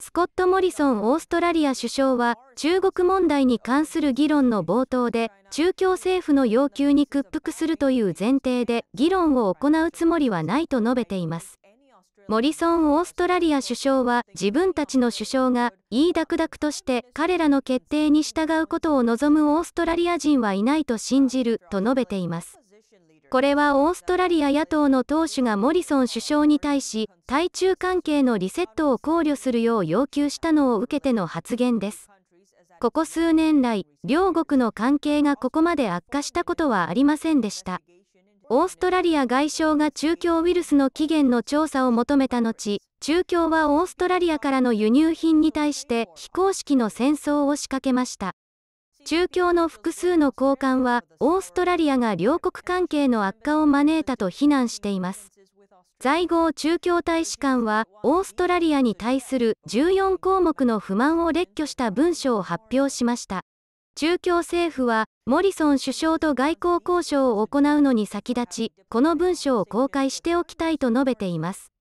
スコット・モリソンオーストラリア首相は中国問題に関する議論の冒頭で、中共政府の要求に屈服するという前提で議論を行うつもりはないと述べています。モリソン・オーストラリア首相は、自分たちの首相がいいダクダクとして彼らの決定に従うことを望むオーストラリア人はいないと信じると述べています。これはオーストラリア野党の党首がモリソン首相に対し、対中関係のリセットを考慮するよう要求したのを受けての発言です。ここ数年来、両国の関係がここまで悪化したことはありませんでした。オーストラリア外相が中共ウイルスの起源の調査を求めた後、中共はオーストラリアからの輸入品に対して非公式の戦争を仕掛けました。中共の複数の高官は、オーストラリアが両国関係の悪化を招いたと非難しています。在郷中共大使館は、オーストラリアに対する14項目の不満を列挙した文書を発表しました。中共政府は、モリソン首相と外交交渉を行うのに先立ち、この文書を公開しておきたいと述べています。